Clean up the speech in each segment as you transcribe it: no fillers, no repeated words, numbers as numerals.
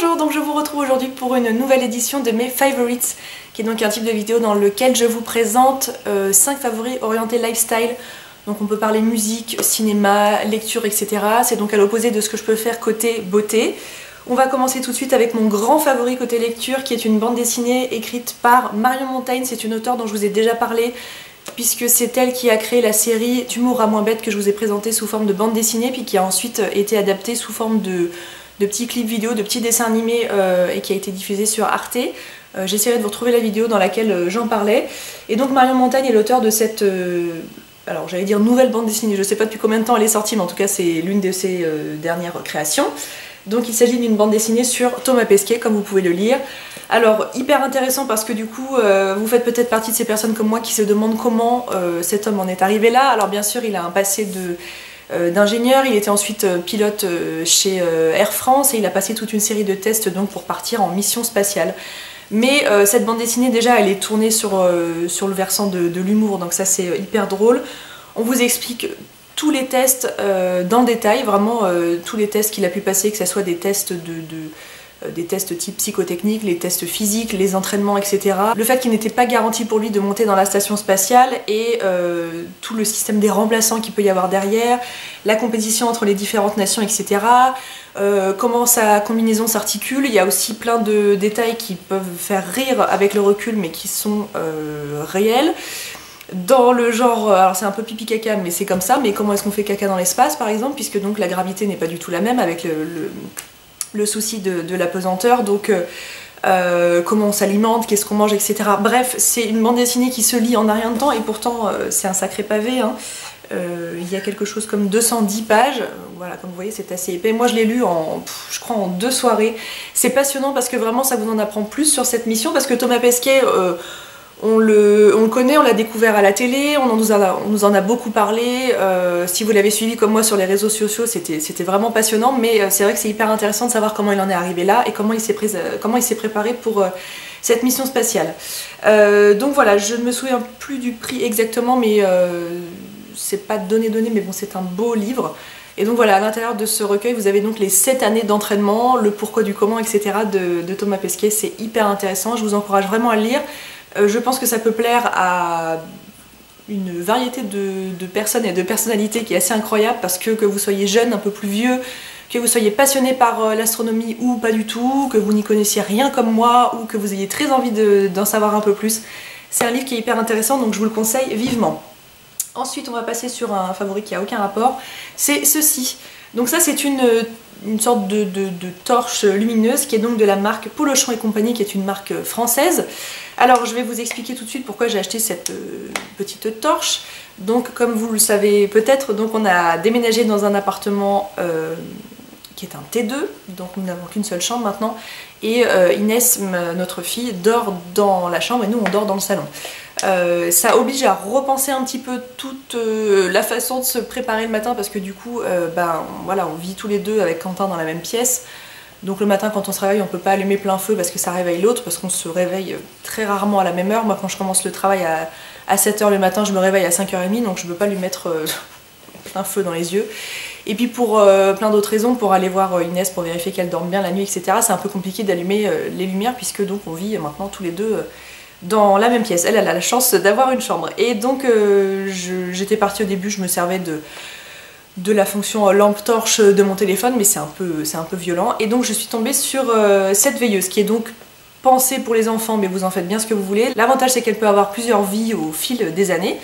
Bonjour, donc je vous retrouve aujourd'hui pour une nouvelle édition de mes favorites, qui est donc un type de vidéo dans lequel je vous présente 5 favoris orientés lifestyle. Donc on peut parler musique, cinéma, lecture, etc. C'est donc à l'opposé de ce que je peux faire côté beauté. On va commencer tout de suite avec mon grand favori côté lecture, qui est une bande dessinée écrite par Marion Montaigne. C'est une auteure dont je vous ai déjà parlé, puisque c'est elle qui a créé la série T'humour à moins bête que je vous ai présentée sous forme de bande dessinée, puis qui a ensuite été adaptée sous forme de petits clips vidéo, de petits dessins animés et qui a été diffusé sur Arte. J'essaierai de vous retrouver la vidéo dans laquelle j'en parlais. Et donc Marion Montaigne est l'auteur de cette, alors j'allais dire nouvelle bande dessinée, je ne sais pas depuis combien de temps elle est sortie, mais en tout cas c'est l'une de ses dernières créations. Donc il s'agit d'une bande dessinée sur Thomas Pesquet, comme vous pouvez le lire. Alors hyper intéressant parce que du coup vous faites peut-être partie de ces personnes comme moi qui se demandent comment cet homme en est arrivé là. Alors bien sûr il a un passé de... d'ingénieur, il était ensuite pilote chez Air France et il a passé toute une série de tests donc pour partir en mission spatiale. Mais cette bande dessinée déjà elle est tournée sur le versant de l'humour, donc ça c'est hyper drôle. On vous explique tous les tests dans le détail, vraiment tous les tests qu'il a pu passer, que ce soit des tests des tests type psychotechnique, les tests physiques, les entraînements, etc. Le fait qu'il n'était pas garanti pour lui de monter dans la station spatiale et tout le système des remplaçants qu'il peut y avoir derrière, la compétition entre les différentes nations, etc. Comment sa combinaison s'articule. Il y a aussi plein de détails qui peuvent faire rire avec le recul mais qui sont réels. Dans le genre, alors c'est un peu pipi caca mais c'est comme ça, mais comment est-ce qu'on fait caca dans l'espace par exemple, puisque donc la gravité n'est pas du tout la même avec le souci de la pesanteur, donc comment on s'alimente, qu'est-ce qu'on mange, etc. Bref, c'est une bande dessinée qui se lit en un rien de temps et pourtant c'est un sacré pavé, hein. Il y a quelque chose comme 210 pages, voilà, comme vous voyez c'est assez épais. Moi je l'ai lu je crois en 2 soirées. C'est passionnant parce que vraiment ça vous en apprend plus sur cette mission, parce que Thomas Pesquet, on le connaît, on l'a découvert à la télé, on nous en a beaucoup parlé. Si vous l'avez suivi comme moi sur les réseaux sociaux, c'était vraiment passionnant, mais c'est vrai que c'est hyper intéressant de savoir comment il en est arrivé là et comment il s'est préparé pour cette mission spatiale. Donc voilà, je ne me souviens plus du prix exactement, mais c'est pas donné, mais bon, c'est un beau livre. Et donc voilà, à l'intérieur de ce recueil, vous avez donc les 7 années d'entraînement, le pourquoi du comment, etc. de Thomas Pesquet. C'est hyper intéressant, je vous encourage vraiment à le lire. Je pense que ça peut plaire à une variété de personnes et de personnalités qui est assez incroyable, parce que vous soyez jeune, un peu plus vieux, que vous soyez passionné par l'astronomie ou pas du tout, que vous n'y connaissiez rien comme moi ou que vous ayez très envie d'en savoir un peu plus. C'est un livre qui est hyper intéressant, donc je vous le conseille vivement. Ensuite on va passer sur un favori qui n'a aucun rapport, c'est ceci. Donc ça c'est une sorte de torche lumineuse qui est donc de la marque Polochon et compagnie, qui est une marque française. Alors je vais vous expliquer tout de suite pourquoi j'ai acheté cette petite torche. Donc comme vous le savez peut-être, donc on a déménagé dans un appartement qui est un T2, donc nous n'avons qu'une seule chambre maintenant, et Inès, notre fille, dort dans la chambre et nous on dort dans le salon. Ça oblige à repenser un petit peu toute la façon de se préparer le matin, parce que du coup voilà, on vit tous les deux avec Quentin dans la même pièce, donc le matin quand on se réveille on peut pas allumer plein feu parce que ça réveille l'autre, parce qu'on se réveille très rarement à la même heure. Moi quand je commence le travail à 7h le matin, je me réveille à 5h30, donc je peux pas lui mettre plein feu dans les yeux. Et puis pour plein d'autres raisons, pour aller voir Inès, pour vérifier qu'elle dorme bien la nuit, etc. C'est un peu compliqué d'allumer les lumières, puisque donc on vit maintenant tous les deux dans la même pièce. Elle, elle a la chance d'avoir une chambre. Et donc j'étais partie au début, je me servais de la fonction lampe-torche de mon téléphone, mais c'est un peu violent. Et donc je suis tombée sur cette veilleuse, qui est donc pensée pour les enfants, mais vous en faites bien ce que vous voulez. L'avantage c'est qu'elle peut avoir plusieurs vies au fil des années.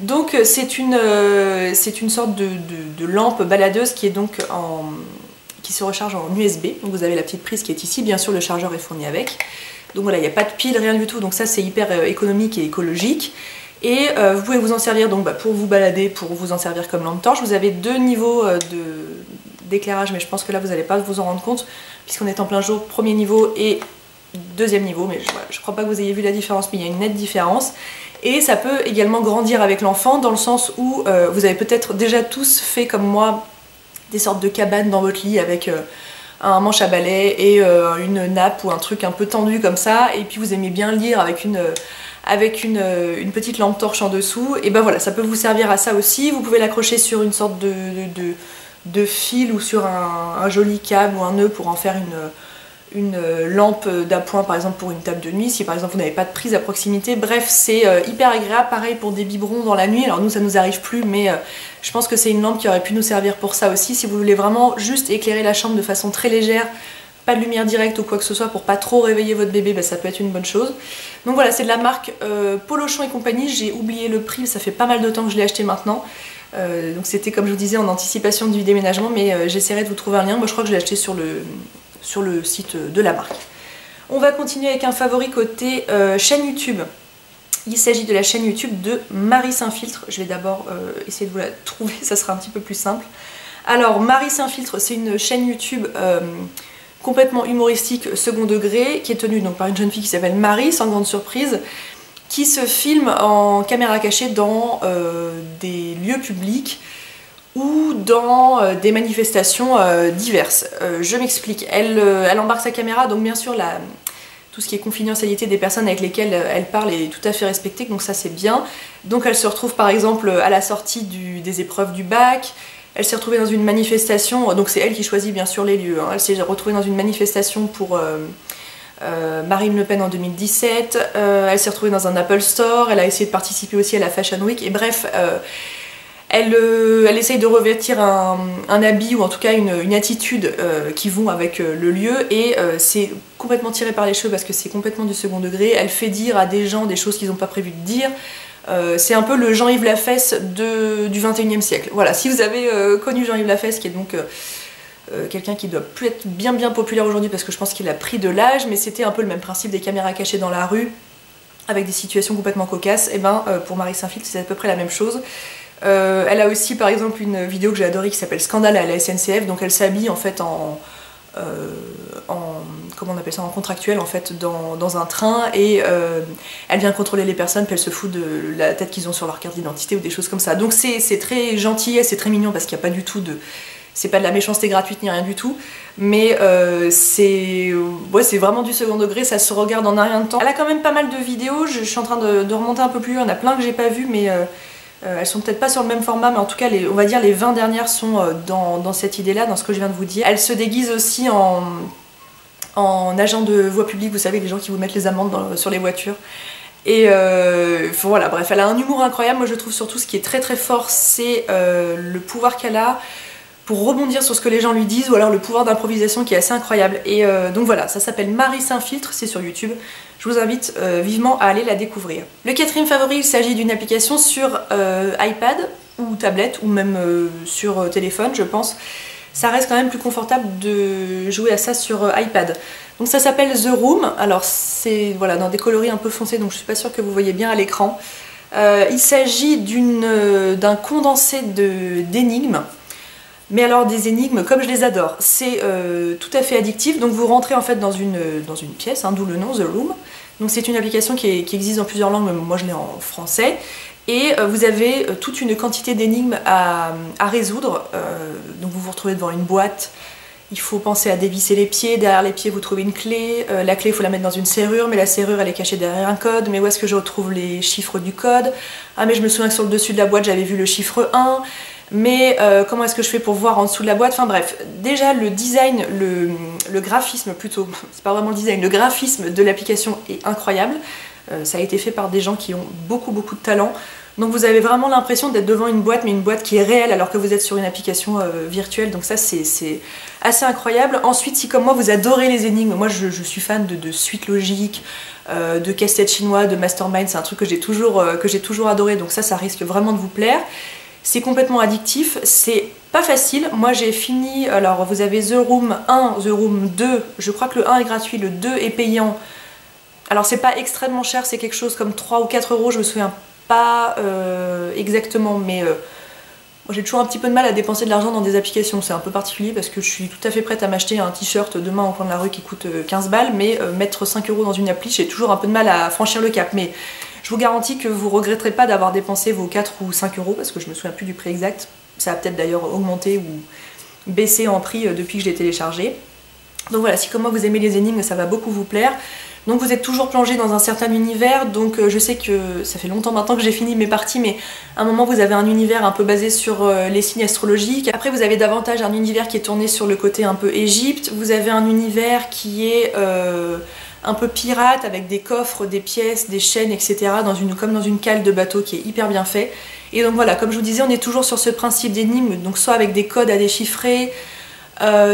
Donc c'est une sorte de lampe baladeuse qui est donc qui se recharge en USB. Donc vous avez la petite prise qui est ici, bien sûr le chargeur est fourni avec. Donc voilà, il n'y a pas de pile, rien du tout, donc ça c'est hyper économique et écologique. Et vous pouvez vous en servir donc pour vous balader, pour vous en servir comme lampe torche. Vous avez 2 niveaux d'éclairage, mais je pense que là vous n'allez pas vous en rendre compte, puisqu'on est en plein jour, 1er niveau et 2e niveau, mais je crois pas que vous ayez vu la différence, mais il y a une nette différence. Et ça peut également grandir avec l'enfant, dans le sens où vous avez peut-être déjà tous fait comme moi des sortes de cabanes dans votre lit avec un manche à balai et une nappe ou un truc un peu tendu comme ça, et puis vous aimez bien lire avec une petite lampe torche en dessous. Et ben voilà, ça peut vous servir à ça aussi. Vous pouvez l'accrocher sur une sorte de fil ou sur un joli câble ou un nœud pour en faire une une lampe d'appoint par exemple pour une table de nuit, si par exemple vous n'avez pas de prise à proximité. Bref, c'est hyper agréable, pareil pour des biberons dans la nuit. Alors nous ça nous arrive plus, mais je pense que c'est une lampe qui aurait pu nous servir pour ça aussi, si vous voulez vraiment juste éclairer la chambre de façon très légère, pas de lumière directe ou quoi que ce soit pour pas trop réveiller votre bébé, bah, ça peut être une bonne chose. Donc voilà, c'est de la marque Polochon et compagnie, j'ai oublié le prix, ça fait pas mal de temps que je l'ai acheté maintenant. Donc c'était comme je vous disais en anticipation du déménagement, mais j'essaierai de vous trouver un lien. Moi je crois que je l'ai acheté sur le site de la marque. On va continuer avec un favori côté chaîne YouTube. Il s'agit de la chaîne YouTube de Marie s'infiltre. Je vais d'abord essayer de vous la trouver, ça sera un petit peu plus simple. Alors Marie s'infiltre, c'est une chaîne YouTube complètement humoristique, second degré, qui est tenue donc par une jeune fille qui s'appelle Marie, sans grande surprise, qui se filme en caméra cachée dans des lieux publics ou dans des manifestations diverses. Je m'explique, elle embarque sa caméra, donc bien sûr tout ce qui est confidentialité des personnes avec lesquelles elle parle est tout à fait respectée, donc ça c'est bien. Donc elle se retrouve par exemple à la sortie des épreuves du bac, elle s'est retrouvée dans une manifestation, donc c'est elle qui choisit bien sûr les lieux, hein. Elle s'est retrouvée dans une manifestation pour... Marine Le Pen en 2017, elle s'est retrouvée dans un Apple Store, elle a essayé de participer aussi à la Fashion Week, et bref, elle essaye de revêtir un habit, ou en tout cas une attitude qui vont avec le lieu, et c'est complètement tiré par les cheveux parce que c'est complètement du second degré, elle fait dire à des gens des choses qu'ils n'ont pas prévu de dire, c'est un peu le Jean-Yves Lafesse du 21e siècle. Voilà, si vous avez connu Jean-Yves Lafesse, qui est donc... quelqu'un qui doit plus être bien populaire aujourd'hui parce que je pense qu'il a pris de l'âge, mais c'était un peu le même principe des caméras cachées dans la rue avec des situations complètement cocasses. Et ben pour Marie s'infiltre c'est à peu près la même chose. Elle a aussi par exemple une vidéo que j'ai adorée qui s'appelle Scandale à la SNCF, donc elle s'habille en fait en comment on appelle ça, en contractuel en fait dans un train, et elle vient contrôler les personnes puis elle se fout de la tête qu'ils ont sur leur carte d'identité ou des choses comme ça. Donc c'est très gentil et c'est très mignon parce qu'il n'y a pas du tout de... C'est pas de la méchanceté gratuite ni rien du tout, mais c'est vraiment du second degré, ça se regarde en un rien de temps. Elle a quand même pas mal de vidéos, je suis en train de remonter un peu plus, il y en a plein que j'ai pas vu, mais elles sont peut-être pas sur le même format, mais en tout cas on va dire les 20 dernières sont dans cette idée-là, dans ce que je viens de vous dire. Elle se déguise aussi en agent de voie publique, vous savez, les gens qui vous mettent les amendes sur les voitures. Et voilà, bref, elle a un humour incroyable, moi je trouve surtout ce qui est très très fort, c'est le pouvoir qu'elle a pour rebondir sur ce que les gens lui disent, ou alors le pouvoir d'improvisation qui est assez incroyable. Et donc voilà, ça s'appelle Marie s'infiltre, c'est sur YouTube, je vous invite vivement à aller la découvrir. Le quatrième favori, il s'agit d'une application sur iPad, ou tablette, ou même sur téléphone je pense. Ça reste quand même plus confortable de jouer à ça sur iPad. Donc ça s'appelle The Room, alors c'est voilà, dans des coloris un peu foncés, donc je suis pas sûre que vous voyez bien à l'écran. Il s'agit d'un condensé d'énigmes, mais alors des énigmes comme je les adore, c'est tout à fait addictif. Donc vous rentrez en fait dans une pièce, hein, d'où le nom The Room. Donc c'est une application qui existe en plusieurs langues, mais moi je l'ai en français. Et vous avez toute une quantité d'énigmes à résoudre. Donc vous vous retrouvez devant une boîte, il faut penser à dévisser les pieds, derrière les pieds vous trouvez une clé, la clé il faut la mettre dans une serrure, mais la serrure elle est cachée derrière un code, mais où est-ce que je retrouve les chiffres du code? Ah mais je me souviens que sur le dessus de la boîte j'avais vu le chiffre 1, mais comment est-ce que je fais pour voir en dessous de la boîte? Enfin bref, déjà le design, le graphisme plutôt, c'est pas vraiment le design, le graphisme de l'application est incroyable, ça a été fait par des gens qui ont beaucoup de talent, donc vous avez vraiment l'impression d'être devant une boîte, mais une boîte qui est réelle alors que vous êtes sur une application virtuelle, donc ça c'est assez incroyable. Ensuite, si comme moi vous adorez les énigmes, moi je suis fan de suites logiques, de casse-tête chinois, de mastermind, c'est un truc que j'ai toujours adoré, donc ça risque vraiment de vous plaire. C'est complètement addictif, c'est pas facile, moi j'ai fini, alors vous avez The Room 1, The Room 2, je crois que le 1 est gratuit, le 2 est payant, alors c'est pas extrêmement cher, c'est quelque chose comme 3 ou 4 euros, je me souviens pas exactement, mais moi j'ai toujours un petit peu de mal à dépenser de l'argent dans des applications, c'est un peu particulier parce que je suis tout à fait prête à m'acheter un t-shirt demain au coin de la rue qui coûte 15 balles, mais mettre 5 euros dans une appli, j'ai toujours un peu de mal à franchir le cap, mais... Je vous garantis que vous ne regretterez pas d'avoir dépensé vos 4 ou 5 euros, parce que je ne me souviens plus du prix exact. Ça a peut-être d'ailleurs augmenté ou baissé en prix depuis que je l'ai téléchargé. Donc voilà, si comme moi vous aimez les énigmes, ça va beaucoup vous plaire. Donc vous êtes toujours plongé dans un certain univers, donc je sais que ça fait longtemps maintenant que j'ai fini mes parties, mais à un moment vous avez un univers un peu basé sur les signes astrologiques, après vous avez davantage un univers qui est tourné sur le côté un peu Égypte, vous avez un univers qui est un peu pirate avec des coffres, des pièces, des chaînes, etc. Comme dans une cale de bateau qui est hyper bien fait. Et donc voilà, comme je vous disais, on est toujours sur ce principe d'énigme, donc soit avec des codes à déchiffrer,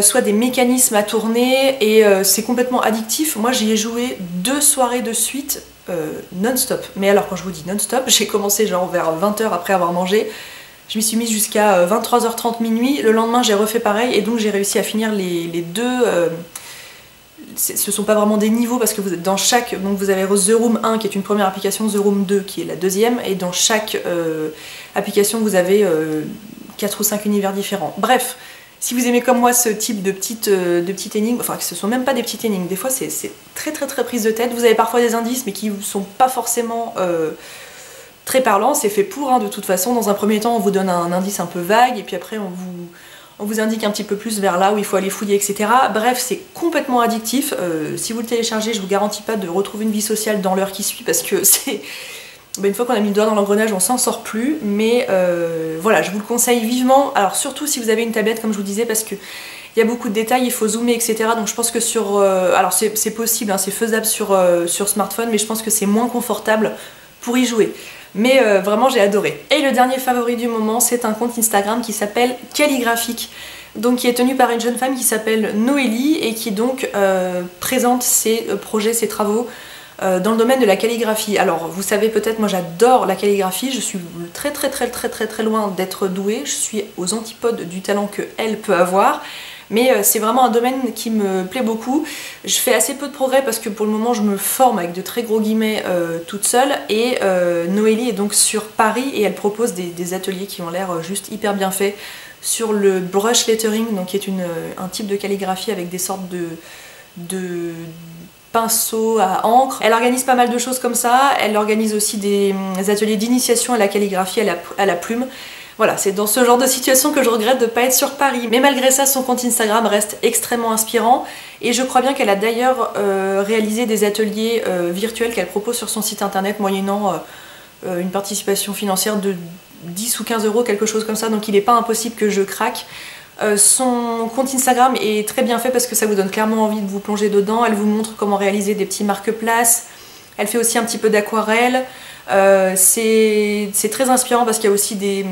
soit des mécanismes à tourner, et c'est complètement addictif. Moi j'y ai joué 2 soirées de suite non-stop, mais alors quand je vous dis non-stop, j'ai commencé genre vers 20 h après avoir mangé, je m'y suis mise jusqu'à 23 h 30, minuit, le lendemain j'ai refait pareil, et donc j'ai réussi à finir les deux. Ce sont pas vraiment des niveaux parce que vous êtes dans chaque, donc vous avez The Room 1 qui est une première application, The Room 2 qui est la deuxième, et dans chaque application vous avez 4 ou 5 univers différents. Bref, si vous aimez comme moi ce type de petites énigmes, enfin ce sont même pas des petites énigmes, des fois c'est très prise de tête, vous avez parfois des indices mais qui sont pas forcément très parlants, c'est fait pour, hein, de toute façon, dans un premier temps on vous donne un indice un peu vague et puis après on vous indique un petit peu plus vers là où il faut aller fouiller, etc. Bref, c'est complètement addictif, si vous le téléchargez je vous garantis pas de retrouver une vie sociale dans l'heure qui suit parce que c'est... Une fois qu'on a mis le doigt dans l'engrenage, on s'en sort plus, mais voilà, je vous le conseille vivement. Alors surtout si vous avez une tablette, comme je vous disais, parce qu'il y a beaucoup de détails, il faut zoomer, etc. Donc je pense que sur... alors c'est possible, hein, c'est faisable sur smartphone, mais je pense que c'est moins confortable pour y jouer. Mais vraiment, j'ai adoré. Et le dernier favori du moment, c'est un compte Instagram qui s'appelle Calligraphique, donc qui est tenu par une jeune femme qui s'appelle Noélie, et qui donc présente ses projets, ses travaux, dans le domaine de la calligraphie. Alors vous savez peut-être, moi j'adore la calligraphie, je suis très loin d'être douée, je suis aux antipodes du talent que elle peut avoir, mais c'est vraiment un domaine qui me plaît beaucoup. Je fais assez peu de progrès parce que pour le moment je me forme avec de très gros guillemets toute seule, et Noélie est donc sur Paris et elle propose des ateliers qui ont l'air juste hyper bien faits sur le brush lettering, donc qui est un type de calligraphie avec des sortes de pinceau à encre. Elle organise pas mal de choses comme ça, elle organise aussi des ateliers d'initiation à la calligraphie, à la plume. Voilà, c'est dans ce genre de situation que je regrette de ne pas être sur Paris. Mais malgré ça, son compte Instagram reste extrêmement inspirant, et je crois bien qu'elle a d'ailleurs réalisé des ateliers virtuels qu'elle propose sur son site internet moyennant une participation financière de 10 ou 15 €, quelque chose comme ça, donc il n'est pas impossible que je craque. Son compte Instagram est très bien fait parce que ça vous donne clairement envie de vous plonger dedans. Elle vous montre comment réaliser des petits marque-places, elle fait aussi un petit peu d'aquarelle, c'est très inspirant parce qu'il y a aussi des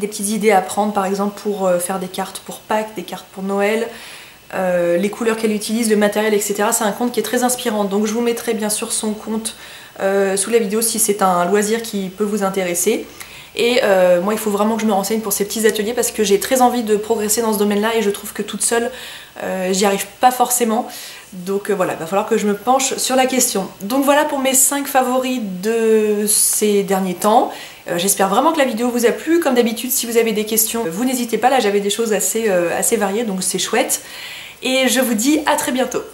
petites idées à prendre, par exemple pour faire des cartes pour Pâques, des cartes pour Noël, les couleurs qu'elle utilise, le matériel, etc. C'est un compte qui est très inspirant, donc je vous mettrai bien sûr son compte sous la vidéo si c'est un loisir qui peut vous intéresser. Et moi il faut vraiment que je me renseigne pour ces petits ateliers parce que j'ai très envie de progresser dans ce domaine là et je trouve que toute seule j'y arrive pas forcément, donc voilà, va falloir que je me penche sur la question. Donc voilà pour mes 5 favoris de ces derniers temps, j'espère vraiment que la vidéo vous a plu. Comme d'habitude, si vous avez des questions vous n'hésitez pas, là j'avais des choses assez variées donc c'est chouette, et je vous dis à très bientôt.